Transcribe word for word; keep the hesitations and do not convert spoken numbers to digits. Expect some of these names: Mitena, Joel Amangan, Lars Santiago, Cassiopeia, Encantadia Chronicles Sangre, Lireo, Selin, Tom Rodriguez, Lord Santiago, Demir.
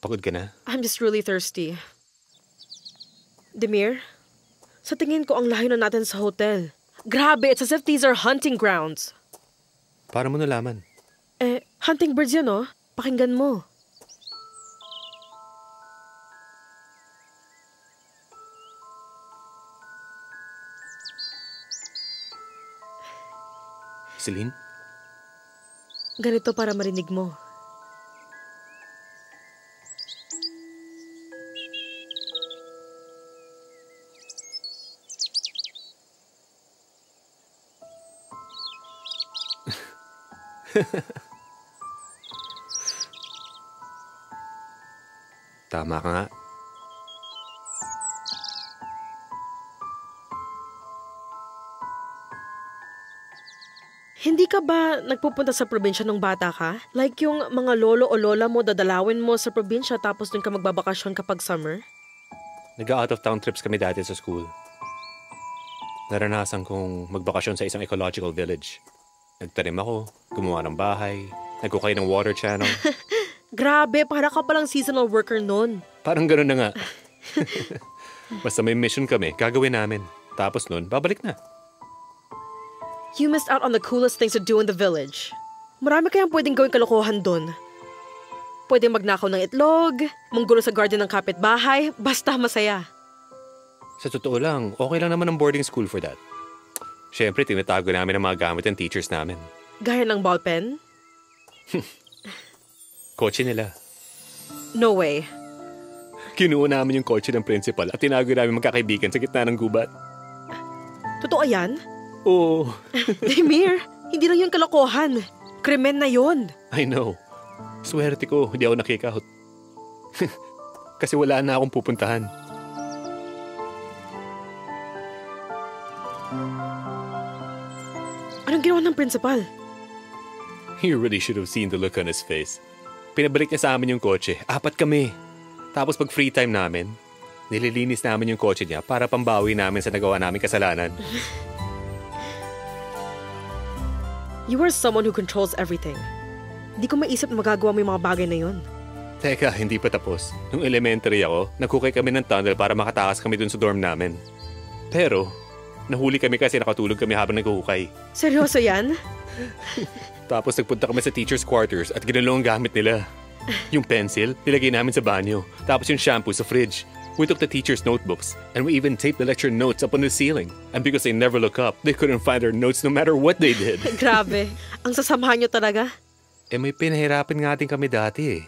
Pagod ka na? I'm just really thirsty. Demir, sa tingin ko ang layo na natin sa hotel. Grabe, it's as if these are hunting grounds. Para mo nalaman? Eh, hunting birds yun, oh. Pakinggan mo. Selin? Ganito para marinig mo. Tama ka nga. Hindi ka ba nagpupunta sa probinsya nung bata ka? Like yung mga lolo o lola mo dadalawin mo sa probinsya tapos dun ka magbabakasyon kapag summer? Nag-out of town trips kami dati sa school. Naranasan kong magbakasyon sa isang ecological village. Nagtanim ako, gumawa ng bahay, nagkukay ng water channel. Grabe, para ka palang seasonal worker nun. Parang ganun na nga. Basta may mission kami, gagawin namin. Tapos nun, babalik na. You missed out on the coolest things to do in the village. Marami kayang pwedeng gawin kalokohan doon. Pwedeng magnakaw ng itlog, manggulo sa garden ng kapitbahay, basta masaya. Sa totoo lang, okay lang naman ang boarding school for that. Siyempre, tinatago namin ang mga gamit ng teachers namin. Gaya ng ballpen? Kotse nila. No way. Kinuha namin yung kotse ng principal at tinago namin magkakaibigan sa gitna ng gubat. Totoo yan? Oh. Demir, hindi lang yun kalokohan. Krimen na yun. I know. Swerte ko, hindi ako nakikout. Kasi wala na akong pupuntahan. Anong ginawa ng principal? You really should have seen the look on his face. Pinabalik niya sa amin yung kotse. Apat kami. Tapos pag free time namin, nililinis namin yung kotse niya para pambawi namin sa nagawa namin kasalanan. You are someone who controls everything. Hindi ko maisip magagawa mo yung mga bagay na yun. Teka, hindi pa tapos. Nung elementary ako, nagkukay kami ng tunnel para makatakas kami dun sa dorm namin. Pero, nahuli kami kasi nakatulog kami habang nagkukay. Seryoso yan? Tapos nagpunta kami sa teacher's quarters at ginalaw ang gamit nila. Yung pencil, nilagay namin sa banyo. Tapos yung shampoo sa fridge. We took the teacher's notebooks and we even taped the lecture notes up on the ceiling. And because they never look up, they couldn't find their notes no matter what they did. Grabe. Ang sasamahan nyo talaga. Eh may pinahirapan nga din kami dati eh.